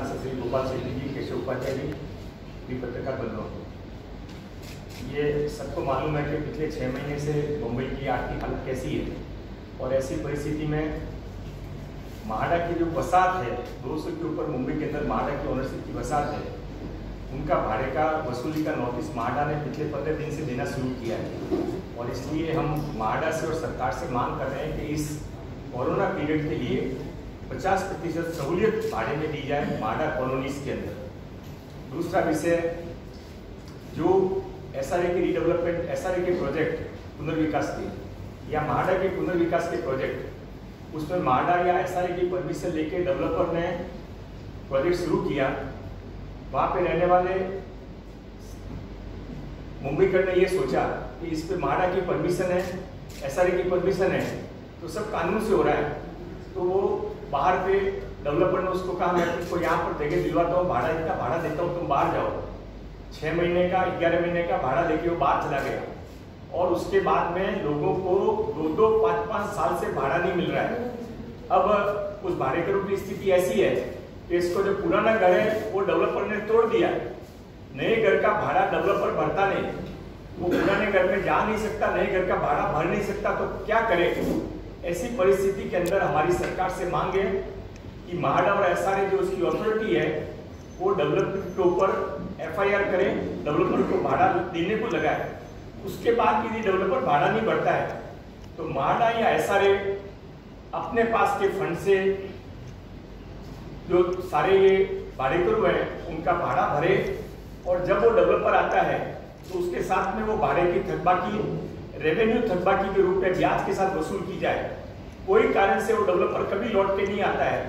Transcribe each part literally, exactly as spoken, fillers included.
शासक श्री गोपाल शेट्टी जी, केशव उपाध्याय जी भी पत्रकार बन रहा हूँ। ये सबको मालूम है कि पिछले छः महीने से मुंबई की आर्थिक हालत कैसी है और ऐसी परिस्थिति में म्हाडा की जो वसात है, दो सौ के ऊपर मुंबई के अंदर म्हाडा की ओनरशिप की वसात है, उनका भाड़े का वसूली का नोटिस म्हाडा ने पिछले पंद्रह दिन से देना शुरू किया है। और इसलिए हम म्हाडा से और सरकार से मांग कर रहे हैं कि इस कोरोना पीरियड के लिए पचास प्रतिशत सहूलियत भाड़े में दी जाए म्हाडा कॉलोनीज के अंदर। दूसरा विषय, जो एस आर ए के रीडेवलपमेंट, एस आर ए के प्रोजेक्ट पुनर्विकास के या म्हाडा के पुनर्विकास के प्रोजेक्ट, उसमें म्हाडा या एस आर ए की परमिशन लेके डेवलपर ने प्रोजेक्ट शुरू किया। वहाँ पे रहने वाले मुंबईकर ने ये सोचा कि इस पर म्हाडा की परमिशन है, एस आर ए की परमिशन है, तो सब कानून से हो रहा है, तो वो बाहर पे डेवलपर ने उसको कहा, मैं तुमको यहाँ पर जगह दिलवाता हूँ, भाड़ा इतना भाड़ा देता हूँ, तुम बाहर जाओ। छः महीने का, ग्यारह महीने का भाड़ा लेके वो बाहर चला गया और उसके बाद में लोगों को दो दो पाँच पाँच साल से भाड़ा नहीं मिल रहा है। अब उस भाड़े के रूप की स्थिति ऐसी है कि इसको जो पुराना घर है वो डेवलपर ने तोड़ दिया, नए घर का भाड़ा डेवलपर भरता नहीं, वो पुराने घर में जा नहीं सकता, नए घर का भाड़ा भर नहीं सकता, तो क्या करे। ऐसी परिस्थिति के अंदर हमारी सरकार से मांग है कि म्हाडा और एस आर ए जो उसकी अथॉरिटी है वो डेवलपर के ऊपर एफ आई आर करे, डेवलपर को भाड़ा देने को लगाए। उसके बाद यदि डेवलपर भाड़ा नहीं बढ़ता है तो म्हाडा या एस आर ए अपने पास के फंड से जो सारे ये भाड़ेकरू हैं उनका भाड़ा भरे, और जब वो डेवलपर आता है तो उसके साथ में वो भाड़े की थकबाकी, रेवेन्यू थकबाकी के रूप में ब्याज के साथ वसूल की जाए। कोई कारण से वो डेवलपर कभी लौट के नहीं आता है,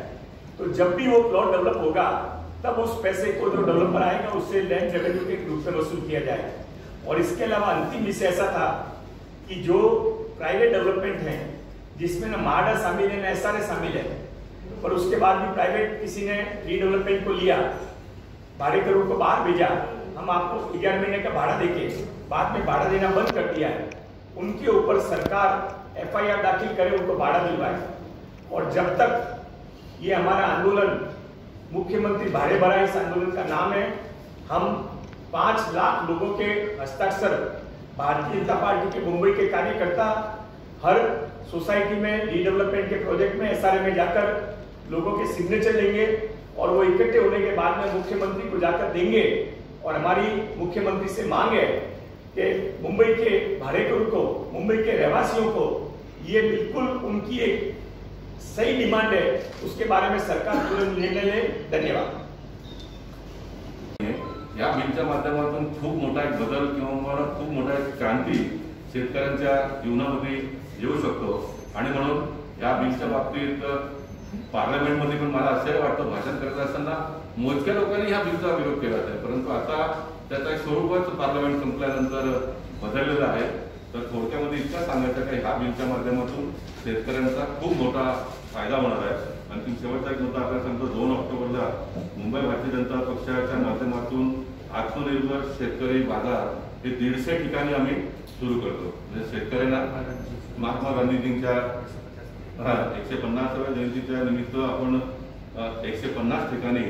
तो जब भी वो प्लॉट डेवलप होगा तब उस पैसे को जो डेवलपर आएगा उससे लैंड रेवेन्यू के रूप में वसूल किया जाए। और इसके अलावा अंतिम विषय ऐसा था कि जो प्राइवेट डेवलपमेंट हैं जिसमें न म्हाडा शामिल है न एस आर ए शामिल है, पर उसके बाद भी प्राइवेट किसी ने रीडेवलपमेंट को लिया, भाड़ेकरों को बाहर भेजा, हम आपको ग्यारह महीने का भाड़ा देके बाद में भाड़ा देना बंद कर दिया है, उनके ऊपर सरकार एफ आई आर दाखिल करे, उनको भाड़ा दिलवाए। और जब तक ये हमारा आंदोलन मुख्यमंत्री भाड़े भरा, इस आंदोलन का नाम है, हम पाँच लाख लोगों के हस्ताक्षर भारतीय जनता पार्टी के मुंबई के कार्यकर्ता हर सोसाइटी में रीडेवलपमेंट के प्रोजेक्ट में एस आर ए में जाकर लोगों के सिग्नेचर लेंगे और वो इकट्ठे होने के बाद में मुख्यमंत्री को जाकर देंगे। और हमारी मुख्यमंत्री से मांग है कि मुंबई के भाड़ेकरों को, मुंबई के रहवासियों को ये बिल्कुल उनकी एक सही डिमांड है, उसके बारे में सरकार तुरंत निर्णय ले। धन्यवाद। या बिलच्या माध्यमातून खूप मोठा एक बदल किंवा खूप मोठा एक क्रांती शेतकऱ्यांच्या जीवनामध्ये येऊ शकतो, आणि म्हणून या बिलच्या बाबतीत पार्लमेंटमध्ये पण मला आश्चर्य वाटतं, भाषण करत असताना मोजक्या लोकांनी या बिलचा विरोध केला होता, परंतु आता त्याचा स्वरूपच पार्लमेंट संपल्यानंतर बदललेलं आहे। तर थोडक्यामध्ये इतका सांगायचं की ह्या बिलच्या माध्यमातून शेतकऱ्यांचा खूप मोठा फायदा होणार आहे। अंतिम शेवटचा एक मुद्दा आपल्याला सांगतो, दोन ऑक्टोबरला मुंबई भारतीय जनता पक्षाच्या माध्यमातून आत्मनिर्भर शेतकरी बाजार हे दीडशे ठिकाणी आम्ही सुरू करतो, म्हणजे शेतकऱ्यांना महात्मा गांधीजींच्या एकशे पन्नासाव्या जयंतीच्या निमित्त आपण एकशे पन्नास ठिकाणी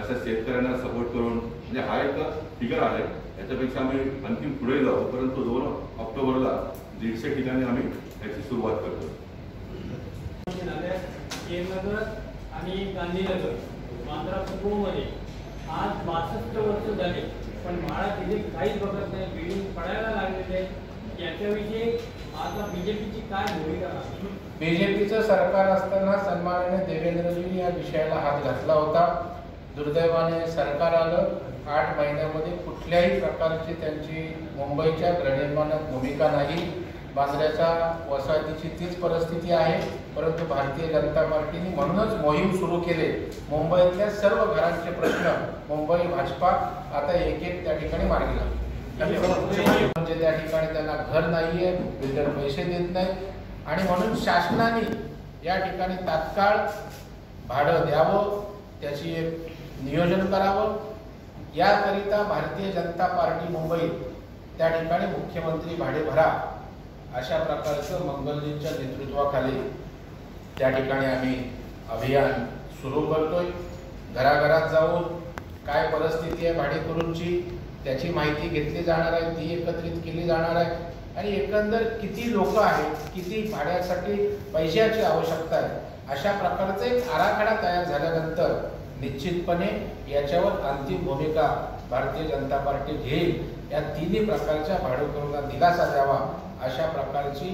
अशा शेतकऱ्यांना सपोर्ट करून, म्हणजे हा एक फिगर आहे, याच्यापेक्षा आम्ही आणखी पुढे जाऊ, परंतु दोन ऑक्टोबरला दीडशे ठिकाणी आम्ही याची सुरुवात करतो। नगर आणि गांधीनगर मांजरा कुटुंबमध्ये आज बासष्ट वर्ष झाले, पण म्हाडा जिल्ह्यात काहीच बघत नाही, बिल्डिंग पडायला लागलेले, याच्याविषयी आता बीजेपीची काय भूमिका? बीजेपीचं सरकार असताना सन्माननीय देवेंद्रजींनी या विषयाला हात घातला होता, दुर्दैवाने सरकार आलं, आठ महिन्यामध्ये कुठल्याही प्रकारची त्यांची मुंबईच्या गृहनिर्माणात भूमिका नाही, बाजऱ्याच्या वसाहतीची तीच परिस्थिती आहे। परंतु भारतीय जनता पार्टीने म्हणूनच मोहीम सुरू केले, मुंबईतल्या सर्व घरांचे प्रश्न मुंबई भाजपा आता एक एक त्या ठिकाणी मार्गी लागले, म्हणजे त्या ठिकाणी त्यांना घर नाही आहे, बिल्डर पैसे देत नाही, आणि म्हणून शासनाने या ठिकाणी तात्काळ भाडं द्यावं, त्याची एक नियोजन करावं। याकरिता भारतीय जनता पार्टी मुंबई त्या ठिकाणी मुख्यमंत्री भाडे भरा अशा प्रकारचं मंगलजींच्या नेतृत्वाखाली त्या ठिकाणी आम्ही अभियान सुरू करतोय। घराघरात जाऊन काय परिस्थिती आहे भाडेकरूंची त्याची माहिती घेतली जाणार आहे, ती एकत्रित केली जाणार आहे आणि एकंदर किती लोक आहेत, किती भाड्यासाठी पैशाची आवश्यकता आहे, अशा प्रकारचा एक आराखडा तयार झाल्यानंतर निश्चितपणे याच्यावर अंतिम भूमिका भारतीय जनता पार्टी घेईल। या तिन्ही प्रकारच्या भाडेकरूंना दिलासा द्यावा अशा प्रकारची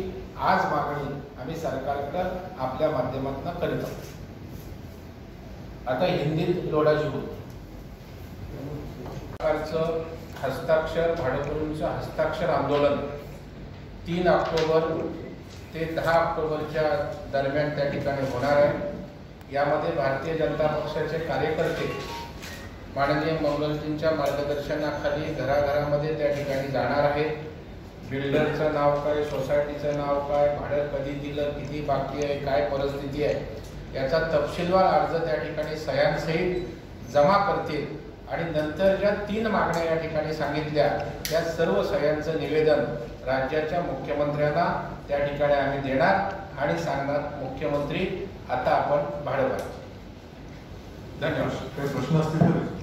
आज मागणी आम्ही सरकारकडे आपल्या माध्यमातून करीत आहोत। आता हिंदीत लोडाजी बोलतो। हस्ताक्षर भाडेकरूंचं हस्ताक्षर आंदोलन तीन ऑक्टोबर ते दहा ऑक्टोबरच्या दरम्यान त्या ठिकाणी होणार आहे। यामध्ये भारतीय जनता पक्षाचे कार्यकर्ते माननीय मंगलजींच्या मार्गदर्शनाखाली घराघरामध्ये त्या ठिकाणी जाणार आहेत। बिल्डरचं नाव काय, सोसायटीचं नाव काय, भाडं कधी दिलं, किती बाकी आहे, काय परिस्थिती आहे, याचा तपशीलवार अर्ज त्या ठिकाणी सह्यांसहित जमा करतील आणि नंतर ज्या तीन मागण्या या ठिकाणी सांगितल्या त्या सर्व सह्यांचं निवेदन राज्याच्या मुख्यमंत्र्यांना त्या ठिकाणी आम्ही देणार आणि सांगणार मुख्यमंत्री आता आपण भाडं भरू। धन्यवाद।